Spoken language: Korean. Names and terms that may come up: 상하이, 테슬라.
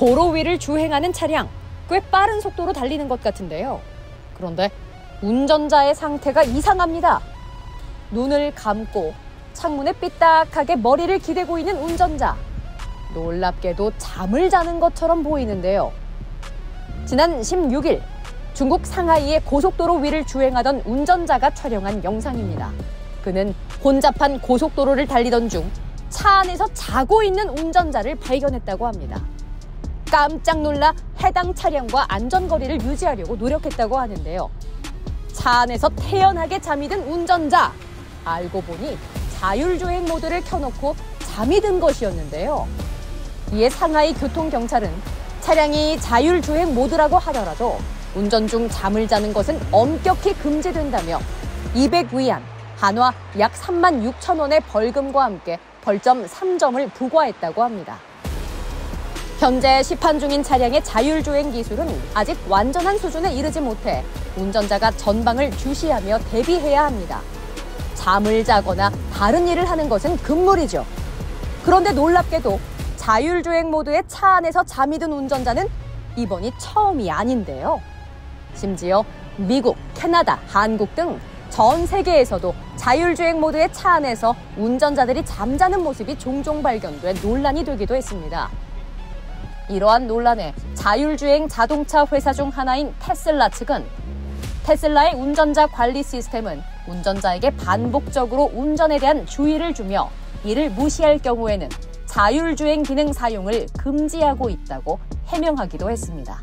도로 위를 주행하는 차량, 꽤 빠른 속도로 달리는 것 같은데요. 그런데 운전자의 상태가 이상합니다. 눈을 감고 창문에 삐딱하게 머리를 기대고 있는 운전자. 놀랍게도 잠을 자는 것처럼 보이는데요. 지난 16일 중국 상하이의 고속도로 위를 주행하던 운전자가 촬영한 영상입니다. 그는 혼잡한 고속도로를 달리던 중 차 안에서 자고 있는 운전자를 발견했다고 합니다. 깜짝 놀라 해당 차량과 안전거리를 유지하려고 노력했다고 하는데요. 차 안에서 태연하게 잠이 든 운전자. 알고 보니 자율주행 모드를 켜놓고 잠이 든 것이었는데요. 이에 상하이 교통경찰은 차량이 자율주행 모드라고 하더라도 운전 중 잠을 자는 것은 엄격히 금지된다며 200위안, 한화 약 36,000원의 벌금과 함께 벌점 3점을 부과했다고 합니다. 현재 시판 중인 차량의 자율주행 기술은 아직 완전한 수준에 이르지 못해 운전자가 전방을 주시하며 대비해야 합니다. 잠을 자거나 다른 일을 하는 것은 금물이죠. 그런데 놀랍게도 자율주행 모드의 차 안에서 잠이 든 운전자는 이번이 처음이 아닌데요. 심지어 미국, 캐나다, 한국 등 전 세계에서도 자율주행 모드의 차 안에서 운전자들이 잠자는 모습이 종종 발견돼 논란이 되기도 했습니다. 이러한 논란에 자율주행 자동차 회사 중 하나인 테슬라 측은 테슬라의 운전자 관리 시스템은 운전자에게 반복적으로 운전에 대한 주의를 주며 이를 무시할 경우에는 자율주행 기능 사용을 금지하고 있다고 해명하기도 했습니다.